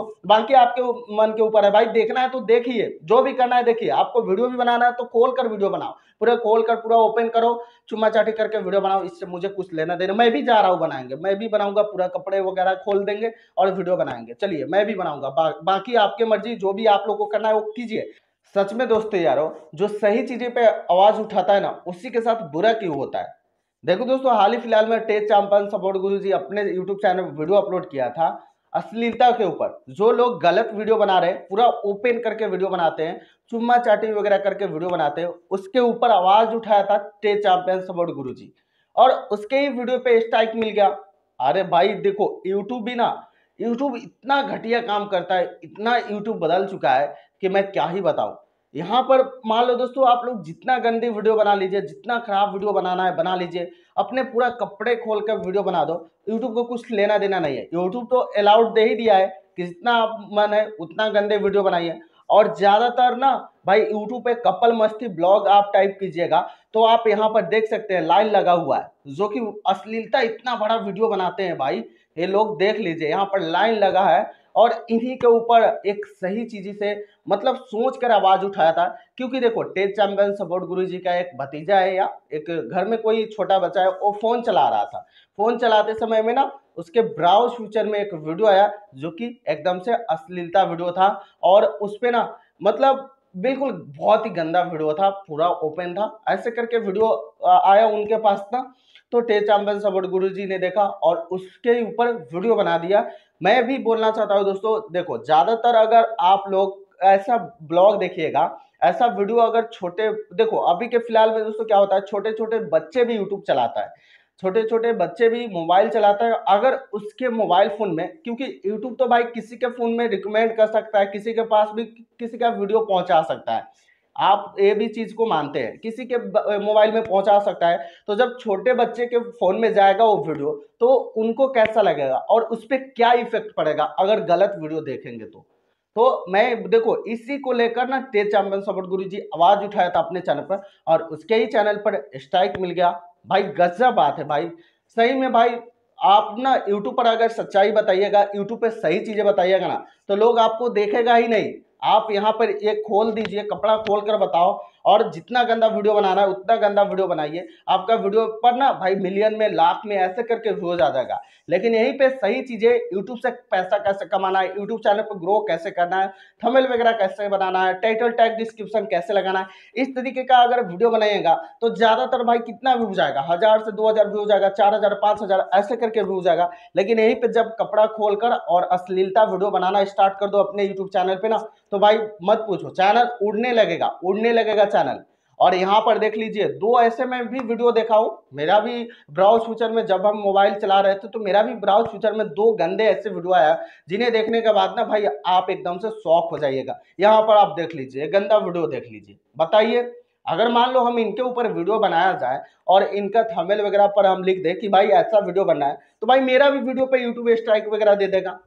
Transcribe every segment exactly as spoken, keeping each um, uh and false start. बाकी आपके मन के ऊपर है भाई, देखना है तो देखिए, जो भी करना है देखिए। आपको वीडियो भी बनाना है तो खोल कर वीडियो बनाओ, पूरा खोल कर पूरा ओपन करो, चुम्मा चाटी करके वीडियो बनाओ। इससे मुझे कुछ लेना देना, मैं भी जा रहा हूँ बनाएंगे, मैं भी बनाऊंगा, पूरा कपड़े वगैरह खोल देंगे और वीडियो बनाएंगे। चलिए मैं भी बनाऊंगा, बा, बाकी आपकी मर्जी, जो भी आप लोग को करना है वो कीजिए। सच में दोस्तों यारो, जो सही चीजें पे आवाज उठाता है ना, उसी के साथ बुरा क्यों होता है। देखो दोस्तों, हाल ही फिलहाल में टेक चैंपियन सपोर्ट गुरुजी अपने यूट्यूब चैनल पर वीडियो अपलोड किया था अश्लीलता के ऊपर। जो लोग गलत वीडियो बना रहे हैं, पूरा ओपन करके वीडियो बनाते हैं, चुम्मा चाटी वगैरह करके वीडियो बनाते हैं, उसके ऊपर आवाज उठाया था टेक चैंपियन सपोर्ट गुरुजी, और उसके ही वीडियो पे स्ट्राइक मिल गया। अरे भाई देखो, यूट्यूब भी ना, यूट्यूब इतना घटिया काम करता है, इतना यूट्यूब बदल चुका है कि मैं क्या ही बताऊँ। यहाँ पर मान लो दोस्तों, आप लोग जितना गंदी वीडियो बना लीजिए, जितना खराब वीडियो बनाना है बना लीजिए, अपने पूरा कपड़े खोल कर वीडियो बना दो, यूट्यूब को कुछ लेना देना नहीं है। यूट्यूब तो अलाउड दे ही दिया है कि जितना आप मन है उतना गंदे वीडियो बनाइए। और ज़्यादातर ना भाई यूट्यूब पे कपल मस्ती ब्लॉग आप टाइप कीजिएगा तो आप यहाँ पर देख सकते हैं लाइन लगा हुआ है, जो कि अश्लीलता इतना बड़ा वीडियो बनाते हैं भाई ये लोग, देख लीजिए यहाँ पर लाइन लगा है। और इन्हीं के ऊपर एक सही चीज़ से मतलब सोच कर आवाज़ उठाया था, क्योंकि देखो टेक चैंपियन सपोर्ट गुरुजी का एक भतीजा है या एक घर में कोई छोटा बच्चा है, वो फ़ोन चला रहा था। फ़ोन चलाते समय में ना उसके ब्राउज फ्यूचर में एक वीडियो आया जो कि एकदम से अश्लीलता वीडियो था, और उस पर ना मतलब बिल्कुल बहुत ही गंदा वीडियो था, पूरा ओपन था, ऐसे करके वीडियो आया उनके पास ना। तो टेक चैंपियन सपोर्ट गुरुजी ने देखा और उसके ऊपर वीडियो बना दिया। मैं भी बोलना चाहता हूँ दोस्तों, देखो ज़्यादातर अगर आप लोग ऐसा ब्लॉग देखिएगा, ऐसा वीडियो अगर छोटे, देखो अभी के फिलहाल में दोस्तों क्या होता है, छोटे छोटे बच्चे भी यूट्यूब चलाता है, छोटे छोटे बच्चे भी मोबाइल चलाता है। अगर उसके मोबाइल फ़ोन में, क्योंकि यूट्यूब तो भाई किसी के फ़ोन में रिकमेंड कर सकता है, किसी के पास भी किसी का वीडियो पहुंचा सकता है, आप ये भी चीज़ को मानते हैं, किसी के मोबाइल में पहुंचा सकता है। तो जब छोटे बच्चे के फ़ोन में जाएगा वो वीडियो तो उनको कैसा लगेगा और उस पर क्या इफेक्ट पड़ेगा अगर गलत वीडियो देखेंगे तो। तो मैं देखो इसी को लेकर ना टेक चैंपियन सपोर्ट गुरुजी आवाज़ उठाया था अपने चैनल पर, और उसके ही चैनल पर स्ट्राइक मिल गया। भाई गजब बात है भाई, सही में भाई आप ना यूट्यूब पर अगर सच्चाई बताइएगा, यूट्यूब पर सही चीज़ें बताइएगा ना, तो लोग आपको देखेगा ही नहीं। आप यहाँ पर ये खोल दीजिए, कपड़ा खोल कर बताओ, और जितना गंदा वीडियो बनाना है उतना गंदा वीडियो बनाइए। आपका वीडियो पर ना भाई मिलियन में, लाख में ऐसे करके व्यूज आ जाएगा। लेकिन यहीं पे सही चीज़ें, यूट्यूब से पैसा कैसे कमाना है, यूट्यूब चैनल पर ग्रो कैसे करना है, थंबनेल वगैरह कैसे बनाना है, टाइटल टैग डिस्क्रिप्शन कैसे लगाना है, इस तरीके का अगर वीडियो बनाइएगा तो ज़्यादातर भाई कितना व्यूज आएगा, हज़ार से दो हज़ार व्यूज आएगा, चार हज़ार पाँच हज़ार ऐसे करके व्यूज आएगा। लेकिन यहीं पर जब कपड़ा खोल कर और अश्लीलता वीडियो बनाना स्टार्ट कर दो अपने यूट्यूब चैनल पर ना, तो भाई मत पूछो, चैनल उड़ने लगेगा, उड़ने लगेगा चैनल। और यहाँ पर देख लीजिए, दो ऐसे में भी वीडियो देखा हूँ, मेरा भी ब्राउज फ्यूचर में जब हम मोबाइल चला रहे थे तो मेरा भी ब्राउज फ्यूचर में दो गंदे ऐसे वीडियो आया, जिन्हें देखने के बाद ना भाई आप एकदम से शॉक हो जाइएगा। यहाँ पर आप देख लीजिए, गंदा वीडियो देख लीजिए, बताइए अगर मान लो हम इनके ऊपर वीडियो बनाया जाए और इनका थंबनेल वगैरह पर हम लिख दें कि भाई ऐसा वीडियो बनना है, तो भाई मेरा भी वीडियो पर यूट्यूब स्ट्राइक वगैरह दे देगा।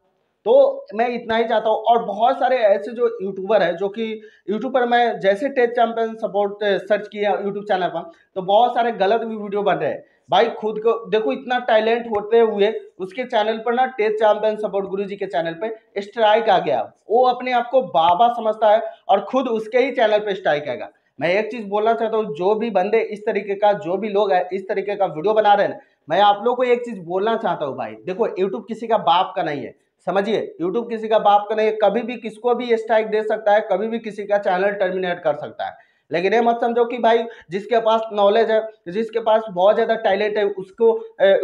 तो मैं इतना ही चाहता हूँ। और बहुत सारे ऐसे जो यूट्यूबर हैं जो कि यूट्यूब पर, मैं जैसे टेक चैंपियन सपोर्ट सर्च किया यूट्यूब चैनल पर, तो बहुत सारे गलत भी वीडियो बन रहे हैं भाई। खुद को देखो, इतना टैलेंट होते हुए उसके चैनल पर ना टेक चैंपियन सपोर्ट गुरुजी के चैनल पर स्ट्राइक आ गया। वो अपने आप को बाबा समझता है और खुद उसके ही चैनल पर स्ट्राइक आएगा। मैं एक चीज़ बोलना चाहता हूँ, जो भी बंदे इस तरीके का, जो भी लोग हैं इस तरीके का वीडियो बना रहे हैं, मैं आप लोग को एक चीज़ बोलना चाहता हूँ भाई, देखो यूट्यूब किसी का बाप का नहीं है, समझिए, यूट्यूब किसी का बाप का नहीं है, कभी भी किसको भी स्ट्राइक दे सकता है, कभी भी किसी का चैनल टर्मिनेट कर सकता है। लेकिन ये मत समझो कि भाई जिसके पास नॉलेज है, जिसके पास बहुत ज़्यादा टैलेंट है, उसको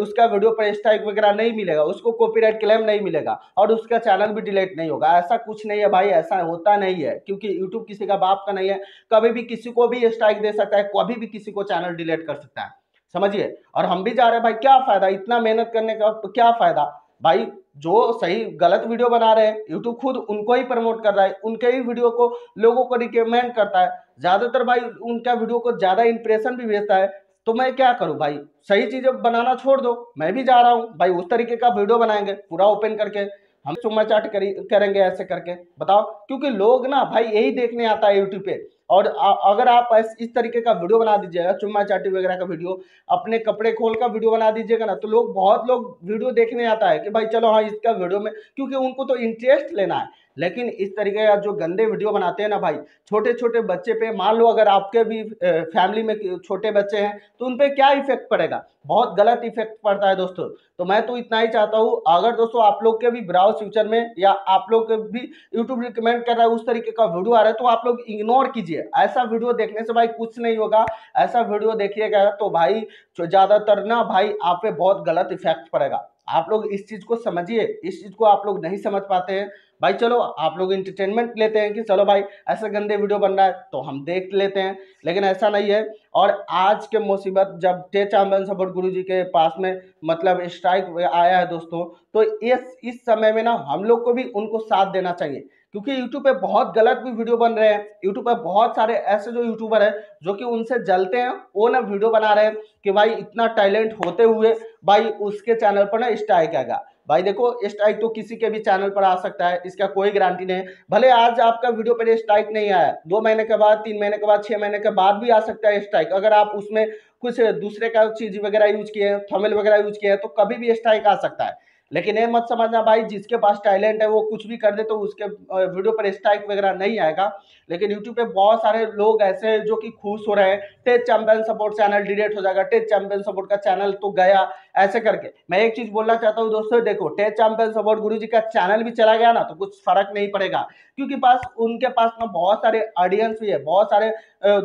उसका वीडियो पर स्ट्राइक वगैरह नहीं मिलेगा, उसको कॉपीराइट क्लेम नहीं मिलेगा और उसका चैनल भी डिलीट नहीं होगा। ऐसा कुछ नहीं है भाई, ऐसा होता नहीं है, क्योंकि यूट्यूब किसी का बाप का नहीं है, कभी भी किसी को भी स्ट्राइक दे सकता है, कभी भी किसी को चैनल डिलीट कर सकता है, समझिए। और हम भी जा रहे हैं भाई, क्या फ़ायदा इतना मेहनत करने का, क्या फ़ायदा भाई। जो सही गलत वीडियो बना रहे हैं यूट्यूब खुद उनको ही प्रमोट कर रहा है, उनके ही वीडियो को लोगों को रिकमेंड करता है, ज़्यादातर भाई उनका वीडियो को ज़्यादा इंप्रेशन भी भेजता है। तो मैं क्या करूं भाई, सही चीज़ें बनाना छोड़ दो। मैं भी जा रहा हूं भाई, उस तरीके का वीडियो बनाएंगे पूरा ओपन करके, हम चुम्मा चाट करेंगे ऐसे करके, बताओ। क्योंकि लोग ना भाई यही देखने आता है यूट्यूब पे। और अगर आप इस तरीके का वीडियो बना दीजिएगा, चुम्मा चाटी वगैरह का वीडियो, अपने कपड़े खोल का वीडियो बना दीजिएगा ना, तो लोग बहुत लोग वीडियो देखने आता है कि भाई चलो हाँ इसका वीडियो में, क्योंकि उनको तो इंटरेस्ट लेना है। लेकिन इस तरीके का जो गंदे वीडियो बनाते हैं ना भाई, छोटे छोटे बच्चे पे, मान लो अगर आपके भी फैमिली में छोटे बच्चे हैं तो उन पे क्या इफेक्ट पड़ेगा, बहुत गलत इफेक्ट पड़ता है दोस्तों। तो मैं तो इतना ही चाहता हूँ, अगर दोस्तों आप लोग के भी ब्राउज फ्यूचर में या आप लोग के भी यूट्यूब रिकमेंड कर रहा है उस तरीके का वीडियो आ रहा है तो आप लोग इग्नोर कीजिए। ऐसा वीडियो देखने से भाई कुछ नहीं होगा। ऐसा वीडियो देखिएगा तो भाई ज़्यादातर ना भाई आप पे बहुत गलत इफेक्ट पड़ेगा। आप लोग इस चीज़ को समझिए, इस चीज़ को आप लोग नहीं समझ पाते हैं। भाई चलो आप लोग इंटरटेनमेंट लेते हैं कि चलो भाई ऐसे गंदे वीडियो बन रहा है तो हम देख लेते हैं, लेकिन ऐसा नहीं है। और आज के मुसीबत जब टे चांबन सपोर्ट गुरु जी के पास में मतलब स्ट्राइक आया है दोस्तों, तो इस इस समय में ना हम लोग को भी उनको साथ देना चाहिए, क्योंकि यूट्यूब पे बहुत गलत भी वीडियो बन रहे हैं। यूट्यूब पे बहुत सारे ऐसे जो यूट्यूबर हैं जो कि उनसे जलते हैं, वो ना वीडियो बना रहे हैं कि भाई इतना टैलेंट होते हुए भाई उसके चैनल पर ना स्ट्राइक आएगा। भाई देखो स्ट्राइक तो किसी के भी चैनल पर आ सकता है, इसका कोई गारंटी नहीं। भले आज आपका वीडियो पर स्ट्राइक नहीं आया, दो महीने के बाद, तीन महीने के बाद, छः महीने के बाद भी आ सकता है स्ट्राइक। अगर आप उसमें कुछ दूसरे का चीज़ वगैरह यूज किए हैं, थंबनेल वगैरह यूज किए हैं, तो कभी भी स्ट्राइक आ सकता है। लेकिन ये मत समझना भाई जिसके पास टैलेंट है वो कुछ भी कर दे तो उसके वीडियो पर स्ट्राइक वगैरह नहीं आएगा। लेकिन यूट्यूब पे बहुत सारे लोग ऐसे हैं जो कि खुश हो रहे हैं, tech champion support channel delete हो जाएगा, टेक चैंपियन सपोर्ट का चैनल तो गया, ऐसे करके। मैं एक चीज़ बोलना चाहता हूँ दोस्तों, देखो टेक चैंपियन सपोर्ट गुरु जी का चैनल भी चला गया ना तो कुछ फर्क नहीं पड़ेगा, क्योंकि पास उनके पास ना बहुत सारे ऑडियंस भी है, बहुत सारे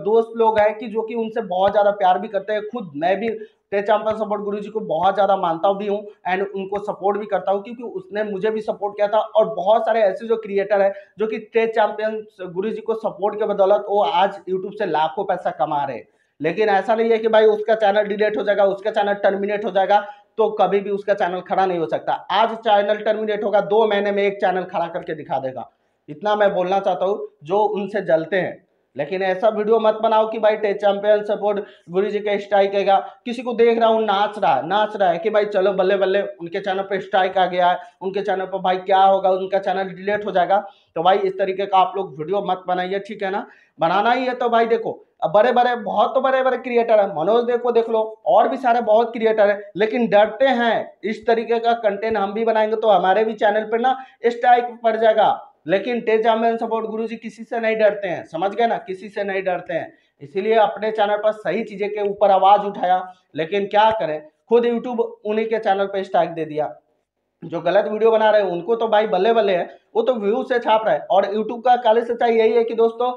दोस्त लोग हैं कि जो कि उनसे बहुत ज़्यादा प्यार भी करते हैं। खुद मैं भी टेक चैंपियन सपोर्ट गुरु जी को बहुत ज़्यादा मानता भी हूँ एंड उनको सपोर्ट भी करता हूँ, क्योंकि उसने मुझे भी सपोर्ट किया था। और बहुत सारे ऐसे जो क्रिएटर हैं जो कि टेक चैंपियन गुरु जी को सपोर्ट के बदौलत वो आज यूट्यूब से लाखों पैसा कमा रहे हैं। लेकिन ऐसा नहीं है कि भाई उसका चैनल डिलीट हो जाएगा, उसका चैनल टर्मिनेट हो जाएगा, तो कभी भी उसका चैनल खड़ा नहीं हो सकता। आज चैनल टर्मिनेट होगा, दो महीने में एक चैनल खड़ा करके दिखा देगा। इतना मैं बोलना चाहता हूँ जो उनसे जलते हैं। लेकिन ऐसा वीडियो मत बनाओ कि भाई टेक चैंपियन सपोर्ट गुरु जी का स्ट्राइक आएगा। किसी को देख रहा हूँ नाच रहा है, नाच रहा है कि भाई चलो बल्ले बल्ले उनके चैनल पर स्ट्राइक आ गया है, उनके चैनल पर भाई क्या होगा, उनका चैनल डिलीट हो जाएगा। तो भाई इस तरीके का आप लोग वीडियो मत बनाइए, ठीक है ना। बनाना ही है तो भाई देखो बड़े बड़े बहुत तो बड़े बड़े क्रिएटर है, मनोज देखो देख लो, और भी सारे बहुत क्रिएटर है, लेकिन डरते हैं इस तरीके का कंटेंट हम भी बनाएंगे तो हमारे भी चैनल पर ना स्ट्राइक पड़ जाएगा। लेकिन टेक चैंपियन सपोर्ट गुरुजी किसी से नहीं डरते हैं, समझ गए ना, किसी से नहीं डरते हैं। इसीलिए अपने चैनल पर सही चीज़ें के ऊपर आवाज़ उठाया, लेकिन क्या करें, खुद यूट्यूब उन्हीं के चैनल पर स्ट्राइक दे दिया। जो गलत वीडियो बना रहे हैं उनको तो भाई बल्ले बल्ले है, वो तो व्यू से छाप रहा है। और यूट्यूब का काले सच्चाई यही है कि दोस्तों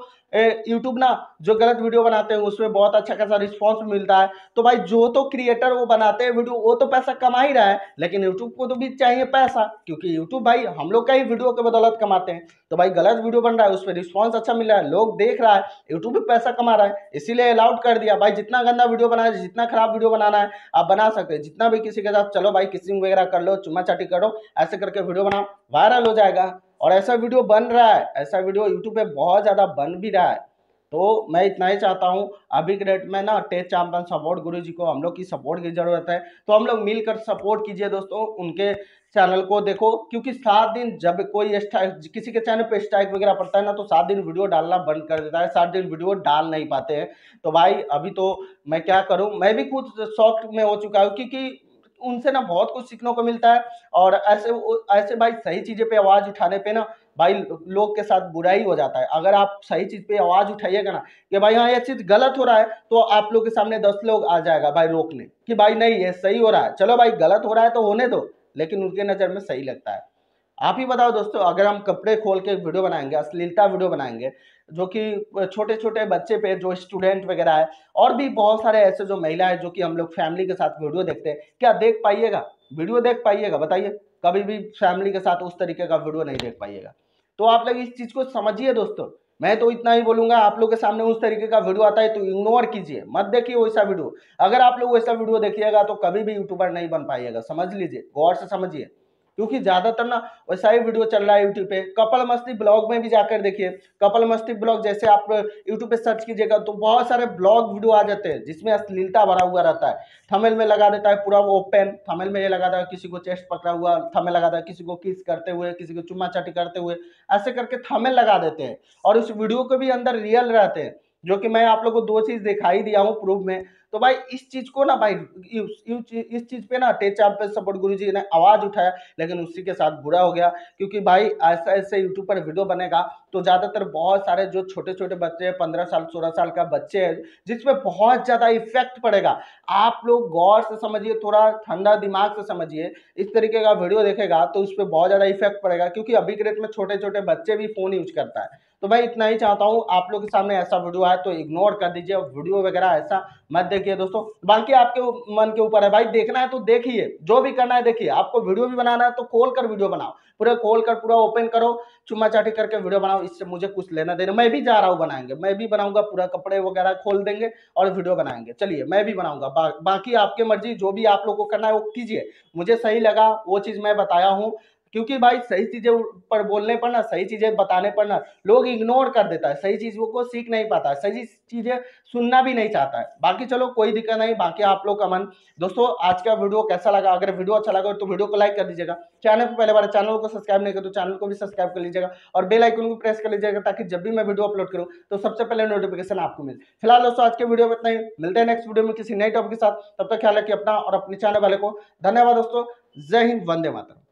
यूट्यूब ना जो गलत वीडियो बनाते हैं उसमें बहुत अच्छा खासा रिस्पांस मिलता है। तो भाई जो तो क्रिएटर वो बनाते हैं वीडियो वो तो पैसा कमा ही रहा है, लेकिन यूट्यूब को तो भी चाहिए पैसा, क्योंकि यूट्यूब भाई हम लोग का ही वीडियो के बदौलत कमाते हैं। तो भाई गलत वीडियो बन रहा है, उस पर रिस्पॉन्स अच्छा मिल रहा है, लोग देख रहा है, यूट्यूब भी पैसा कमा रहा है, इसीलिए अलाउड कर दिया। भाई जितना गंदा वीडियो बनाना है, जितना खराब वीडियो बनाना है आप बना सकते हैं, जितना भी किसी के साथ चलो भाई किसिंग वगैरह कर लो, चुम्मा चाटी करो, ऐसे करके वीडियो बनाओ, वायरल हो जाएगा। और ऐसा वीडियो बन रहा है, ऐसा वीडियो यूट्यूब पे बहुत ज़्यादा बन भी रहा है। तो मैं इतना ही चाहता हूँ, अभी के डेट में ना टेक चैंपियन सपोर्ट गुरु जी को हम लोग की सपोर्ट की ज़रूरत है, तो हम लोग मिलकर सपोर्ट कीजिए दोस्तों उनके चैनल को। देखो क्योंकि सात दिन जब कोई स्ट्राइक किसी के चैनल पे स्ट्राइक वगैरह पड़ता है ना तो सात दिन वीडियो डालना बंद कर देता है, सात दिन वीडियो डाल नहीं पाते हैं। तो भाई अभी तो मैं क्या करूँ, मैं भी खुद शॉक में हो चुका हूँ, क्योंकि उनसे ना बहुत कुछ सीखने को मिलता है। और ऐसे ऐसे भाई सही चीज़ें पे आवाज़ उठाने पे ना भाई लोग के साथ बुराई हो जाता है। अगर आप सही चीज़ पे आवाज़ उठाइएगा ना कि भाई हाँ ये चीज़ गलत हो रहा है, तो आप लोग के सामने दस लोग आ जाएगा भाई रोकने कि भाई नहीं ये सही हो रहा है, चलो भाई गलत हो रहा है तो होने दो, लेकिन उनके नज़र में सही लगता है। आप ही बताओ दोस्तों, अगर हम कपड़े खोल के वीडियो बनाएंगे, अश्लीलता वीडियो बनाएंगे जो कि छोटे छोटे बच्चे पे, जो स्टूडेंट वगैरह है, और भी बहुत सारे ऐसे जो महिला है जो कि हम लोग फैमिली के साथ वीडियो देखते हैं, क्या देख पाइएगा, वीडियो देख पाइएगा, बताइए। कभी भी फैमिली के साथ उस तरीके का वीडियो नहीं देख पाइएगा। तो आप लोग इस चीज़ को समझिए दोस्तों, मैं तो इतना ही बोलूँगा। आप लोग के सामने उस तरीके का वीडियो आता है तो इग्नोर कीजिए, मत देखिए वैसा वीडियो। अगर आप लोग वैसा वीडियो देखिएगा तो कभी भी यूट्यूबर नहीं बन पाइएगा, समझ लीजिए, गौर से समझिए। क्योंकि ज्यादातर ना वैसा ही वीडियो चल रहा है यूट्यूब पे। कपल मस्ती ब्लॉग में भी जाकर देखिए, कपल मस्ती ब्लॉग जैसे आप यूट्यूब पे सर्च कीजिएगा तो बहुत सारे ब्लॉग वीडियो आ जाते हैं जिसमें अश्लीलता भरा हुआ रहता है। थंबनेल में लगा देता है पूरा वो ओपन, थंबनेल में ये लगा देता है किसी को चेस्ट पकड़ा हुआ, थंबनेल लगा देता है किसी को किस करते हुए, किसी को चुम्मा चाटी करते हुए, ऐसे करके थंबनेल लगा देते हैं। और उस वीडियो के भी अंदर रियल रहते हैं, जो कि मैं आप लोगों को दो चीज दिखाई दिया हूँ प्रूफ में। तो भाई इस चीज को ना भाई इस चीज पे ना टेच आप पे सपोर्ट गुरुजी ने आवाज उठाया, लेकिन उसी के साथ बुरा हो गया। क्योंकि भाई ऐसा ऐसे यूट्यूब पर वीडियो बनेगा तो ज्यादातर बहुत सारे जो छोटे छोटे बच्चे हैं, पंद्रह साल सोलह साल का बच्चे हैं, जिसमें बहुत ज्यादा इफेक्ट पड़ेगा। आप लोग गौर से समझिए, थोड़ा ठंडा दिमाग से समझिए, इस तरीके का वीडियो देखेगा तो उस पर बहुत ज्यादा इफेक्ट पड़ेगा, क्योंकि अभी के डेट में छोटे छोटे बच्चे भी फोन यूज करता है। तो भाई इतना ही चाहता हूँ आप लोग के सामने, ऐसा वीडियो आए तो इग्नोर कर दीजिए, वीडियो वगैरह ऐसा मत देखिए दोस्तों। बाकी आपके मन के ऊपर है भाई, देखना है तो देखिए, जो भी करना है देखिए। आपको वीडियो भी बनाना है तो खोल कर वीडियो बनाओ, पूरा खोल कर पूरा ओपन करो, चुम्मा चाटी करके वीडियो बनाओ, इससे मुझे कुछ लेना देना। मैं भी जा रहा हूँ बनाएंगे, मैं भी बनाऊंगा, पूरा कपड़े वगैरह खोल देंगे और वीडियो बनाएंगे। चलिए मैं भी बनाऊंगा, बा, बाकी आपके मर्जी, जो भी आप लोग को करना है वो कीजिए। मुझे सही लगा वो चीज़ मैं बताया हूँ, क्योंकि भाई सही चीज़ें पर बोलने पर ना, सही चीज़ें बताने पर ना लोग इग्नोर कर देता है, सही चीज़ों को सीख नहीं पाता है, सही चीज़ें सुनना भी नहीं चाहता है। बाकी चलो कोई दिक्कत नहीं, बाकी आप लोग का मन। दोस्तों आज का वीडियो कैसा लगा? अगर वीडियो अच्छा लगा तो वीडियो को लाइक कर दीजिएगा, चैनल पर पहले बार चैनल को सब्सक्राइब नहीं कर तो चैनल को भी सब्सक्राइब कर लीजिएगा और बेल आइकन को प्रेस कर लीजिएगा, ताकि जब भी मैं वीडियो अपलोड करूँ तो सबसे पहले नोटिफिकेशन आपको मिले। फिलहाल दोस्तों आज के वीडियो में इतना ही, मिलते हैं नेक्स्ट वीडियो में किसी नए टॉपिक के साथ। तब तक ख्याल रखिए अपना और अपने चैनल वाले को। धन्यवाद दोस्तों, जय हिंद, वंदे मातरम।